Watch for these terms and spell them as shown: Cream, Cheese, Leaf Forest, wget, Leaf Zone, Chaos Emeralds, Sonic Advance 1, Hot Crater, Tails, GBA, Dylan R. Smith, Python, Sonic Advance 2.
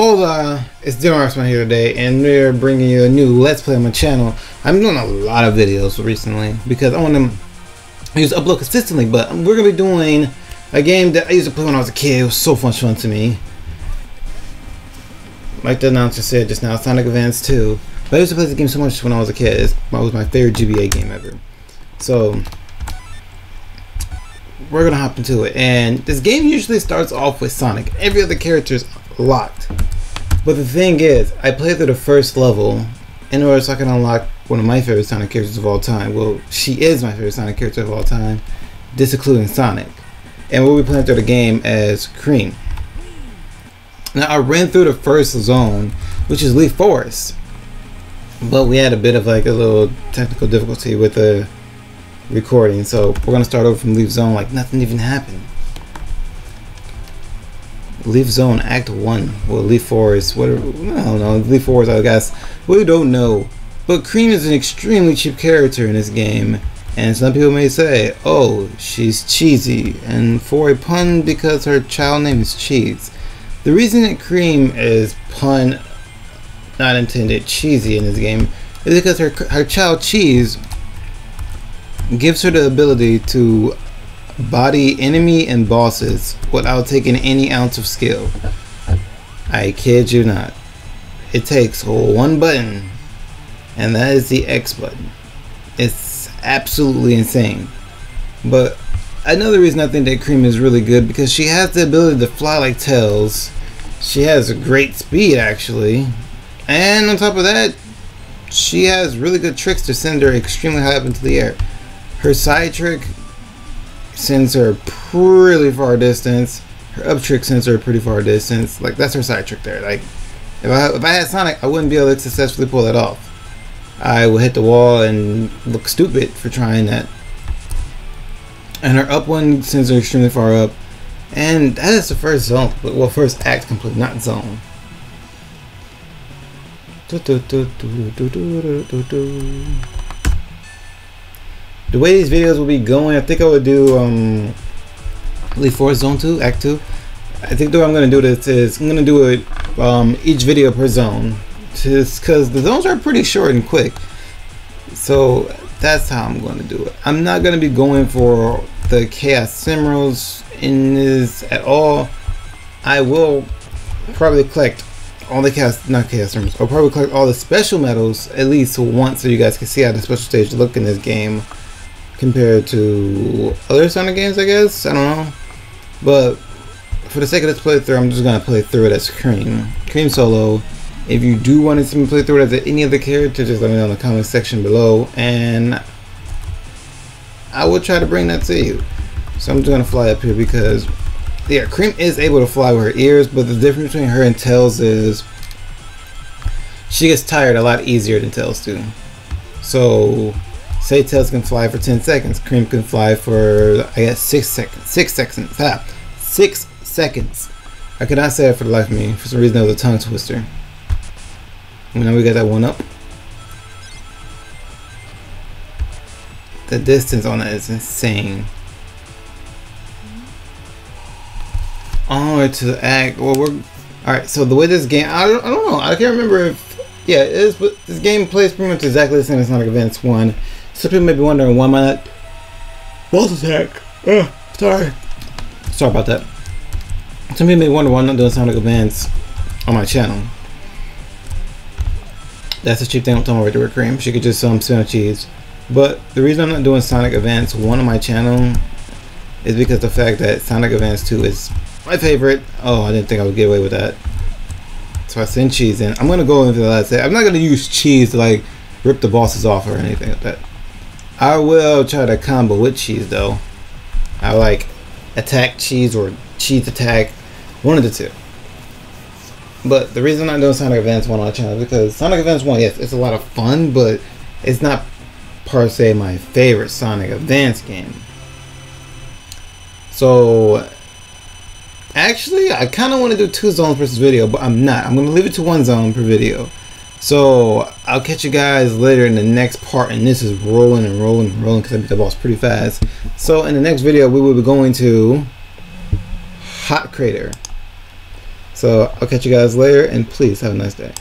Hola, it's Dylan R. Smith here today, and we're bringing you a new Let's Play on my channel. I'm doing a lot of videos recently because I want to use upload consistently, but we're going to be doing a game that I used to play when I was a kid. It was so much fun to me. Like the announcer said just now, Sonic Advance 2. But I used to play this game so much when I was a kid. It was my favorite GBA game ever. So, we're going to hop into it. And this game usually starts off with Sonic. Every other character is locked. But the thing is, I played through the first level in order so I can unlock one of my favorite Sonic characters of all time. Well, she is my favorite Sonic character of all time, this including Sonic. And we'll be playing through the game as Cream. Now, I ran through the first zone, which is Leaf Forest. But we had a bit of like a little technical difficulty with the recording, so we're going to start over from Leaf Zone like nothing even happened. Leaf Zone Act 1. Well, Leaf Forest, whatever, I don't know, Leaf Forest, I guess. We don't know. But Cream is an extremely cheap character in this game, and some people may say, oh, she's cheesy, and for a pun because her child name is Cheese. The reason that Cream is, pun not intended, cheesy in this game is because her child Cheese gives her the ability to body enemy and bosses without taking any ounce of skill. I kid you not. It takes one button, and that is the X button. It's absolutely insane. But another reason I think that Cream is really good, because she has the ability to fly like Tails. She has great speed, actually, and on top of that, she has really good tricks to send her extremely high up into the air. Her side trick sends her pretty far distance. Her up trick sends her pretty far distance. Like, that's her side trick there. Like, if I had Sonic, I wouldn't be able to successfully pull that off. I would hit the wall and look stupid for trying that. And her up one sends her extremely far up. And that is the first zone. Well, first act complete, not zone. The way these videos will be going, I think I would do Leaf Forest Zone 2, Act 2. I think the way I'm going to do this is I'm going to do it each video per zone, just because the zones are pretty short and quick. So that's how I'm going to do it. I'm not going to be going for the Chaos Emeralds in this at all. I will probably collect all the Chaos Emeralds. I'll probably collect all the special medals at least once, so you guys can see how the special stage look in this game compared to other Sonic games, I guess. I don't know. But for the sake of this playthrough, I'm just going to play through it as Cream solo. If you do want to see me play through it as any other character, just let me know in the comment section below, and I will try to bring that to you. So I'm just going to fly up here because, yeah, Cream is able to fly with her ears, but the difference between her and Tails is she gets tired a lot easier than Tails do. So, say Tails can fly for 10 seconds. Cream can fly for, I guess, 6 seconds. 6 seconds. 6 seconds. I cannot say that for the life of me. For some reason, that was a tongue twister. And now we got that one up. The distance on that is insane. Onward to the act. Well, we're all right. So the way this game, I don't know. I can't remember if, yeah, it is. But this game plays pretty much exactly the same as Sonic Advance 1. So people may be wondering why am I not boss attack? Sorry about that. Some people may wonder why I'm not doing Sonic Advance on my channel. That's the cheap thing I'm talking about right there with Cream. She could just spin on Cheese. But the reason I'm not doing Sonic Advance 1 on my channel is because of the fact that Sonic Advance 2 is my favorite. Oh, I didn't think I would get away with that. So I send Cheese in. I'm going to go into the last set. I'm not going to use Cheese to like rip the bosses off or anything like that. I will try to combo with Cheese though. I like attack Cheese or Cheese attack. One of the two. But the reason I'm not doing Sonic Advance 1 on my channel is because Sonic Advance 1, yes, it's a lot of fun, but it's not per se my favorite Sonic Advance game. So actually, I kind of want to do 2 zones per video, but I'm not. I'm going to leave it to 1 zone per video. So I'll catch you guys later in the next part. And this is rolling and rolling and rolling because I beat the boss pretty fast. So in the next video, we will be going to Hot Crater. So I'll catch you guys later, and please have a nice day.